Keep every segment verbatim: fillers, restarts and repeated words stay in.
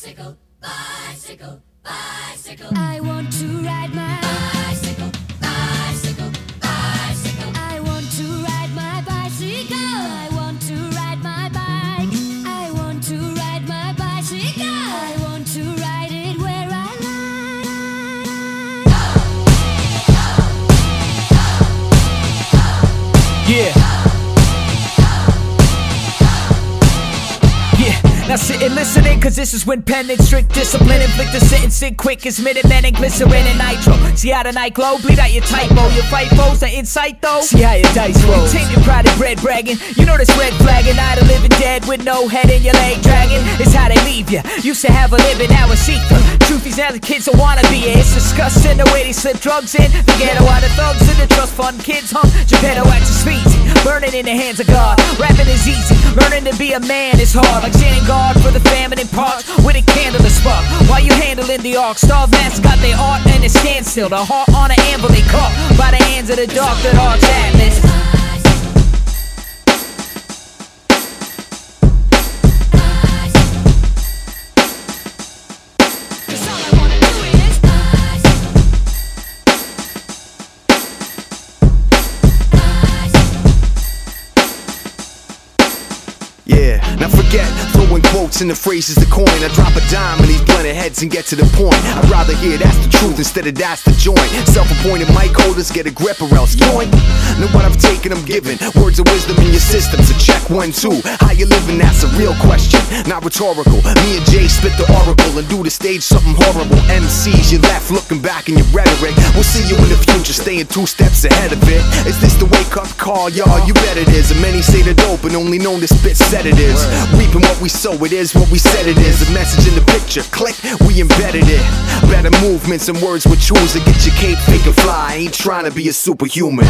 Bicycle, bicycle, bicycle. I want to ride my bicycle, bicycle, bicycle. I want to ride my bicycle. I want to ride my bike. I want to ride my bicycle. I want to ride it where I like. Oh, yeah, oh, yeah, oh, yeah, oh, yeah. Yeah. Now sit and listen in, cause this is when pen and strict discipline inflict the sentence sit quick as Minutemen and glycerin and nitro. See how the night glow, bleed out your typo. Your fight foes, that insight though, see how your dice roll. You taint your pride and bread bragging, you know this red flagging. Eye to living dead with no head in your leg dragging. It's how they leave ya, used to have a living, now a seeker. Truth is now the kids don't wanna be it. It's disgusting the way they slip drugs in. The ghetto out of thugs in the trust fund kids hung Geppetto at your feet, burning in the hands of God. Rapping is easy, learning to be a man is hard. Like standing guard for the famine and parched with a candle to spark while you handling the arc. Starved masks got their art and a standstill. The heart on an anvil they caught by the hands of the dark that hard sadness. Yeah, now forget throwing quotes and the phrases the coin. I drop a dime in these blunted heads and get to the point. I'd rather hear that's the truth instead of that's the joint. Self-appointed mic holders get a grip or else join. Know what I've taken, I'm giving words of wisdom in your system. So check one, two, how you living, that's a real question, not rhetorical. Me and Jay spit the oracle and do the stage something horrible. M Cs, you left looking back in your rhetoric. We'll see you in the future, staying two steps ahead of it. Is this the wake-up call, y'all? You bet it is. And many say they're dope and only known to spit set. It is reaping what we sow, it is what we said it is. A message in the picture, click, we embedded it. Better movements and words we choose to get your cape fake and fly. I ain't trying to be a superhuman.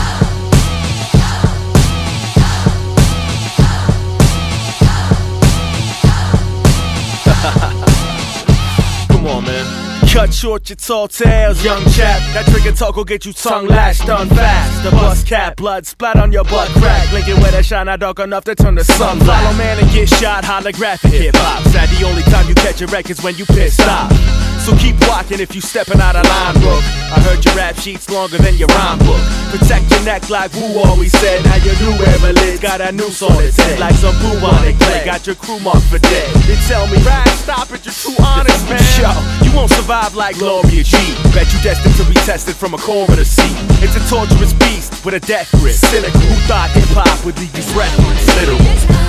Come on, man. Cut short your tall tales, young chap. That trigger talk will get you tongue lashed, done fast. The bus cap, blood splat on your butt crack. Blinking where that shine out dark enough to turn the sun black. Follow man and get shot, holographic hip hop. Sad the only time you catch a wreck is when you pissed off. So keep walking if you stepping out of line, bro. I heard your rap sheet's longer than your rhyme book. Protect your neck like Wu always said. Now your new Everlid got a noose on its head, like some blue on it clay. Got your crew marked for dead. They tell me, Rag, stop it, you're too honest, man. Yo, you won't survive like Gloria G. Bet you destined to be tested from a coroner seat. It's a torturous beast with a death grip. Cynical, who thought hip-hop would leave you breathless? Literal.